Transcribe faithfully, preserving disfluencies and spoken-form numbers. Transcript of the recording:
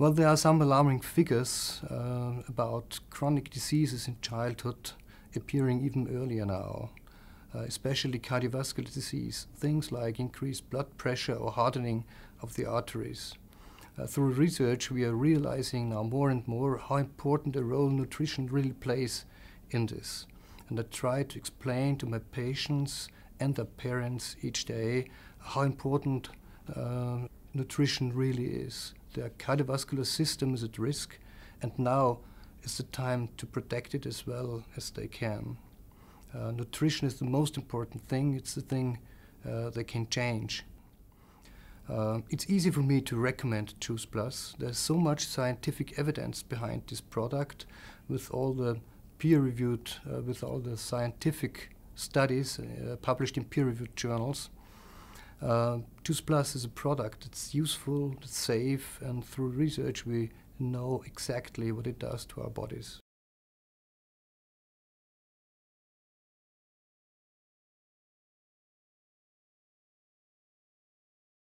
Well, there are some alarming figures uh, about chronic diseases in childhood appearing even earlier now, uh, especially cardiovascular disease, things like increased blood pressure or hardening of the arteries. Uh, through research, we are realizing now more and more how important a role nutrition really plays in this. And I try to explain to my patients and their parents each day how important uh, nutrition really is. Their cardiovascular system is at risk, and now is the time to protect it as well as they can. Uh, nutrition is the most important thing. It's the thing uh, they can change. Uh, it's easy for me to recommend Juice Plus. There's so much scientific evidence behind this product, with all the peer-reviewed, uh, with all the scientific studies uh, published in peer-reviewed journals. Uh, Juice Plus is a product that's useful, it's safe, and through research we know exactly what it does to our bodies.